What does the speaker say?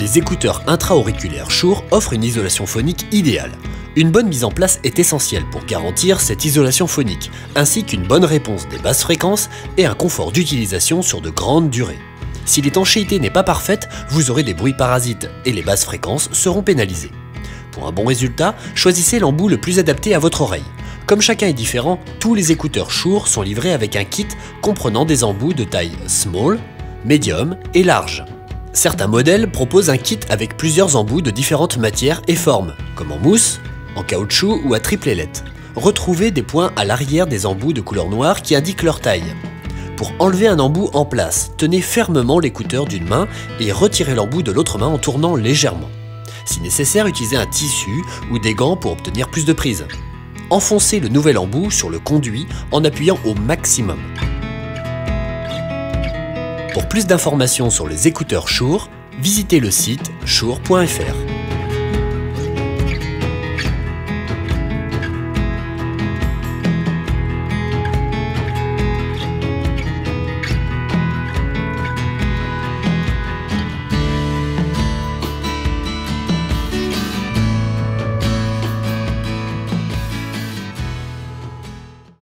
Les écouteurs intra-auriculaires Shure offrent une isolation phonique idéale. Une bonne mise en place est essentielle pour garantir cette isolation phonique, ainsi qu'une bonne réponse des basses fréquences et un confort d'utilisation sur de grandes durées. Si l'étanchéité n'est pas parfaite, vous aurez des bruits parasites et les basses fréquences seront pénalisées. Pour un bon résultat, choisissez l'embout le plus adapté à votre oreille. Comme chacun est différent, tous les écouteurs Shure sont livrés avec un kit comprenant des embouts de taille small, medium et large. Certains modèles proposent un kit avec plusieurs embouts de différentes matières et formes, comme en mousse, en caoutchouc ou à triple ailette. Retrouvez des points à l'arrière des embouts de couleur noire qui indiquent leur taille. Pour enlever un embout en place, tenez fermement l'écouteur d'une main et retirez l'embout de l'autre main en tournant légèrement. Si nécessaire, utilisez un tissu ou des gants pour obtenir plus de prise. Enfoncez le nouvel embout sur le conduit en appuyant au maximum. Pour plus d'informations sur les écouteurs Shure, visitez le site shure.fr.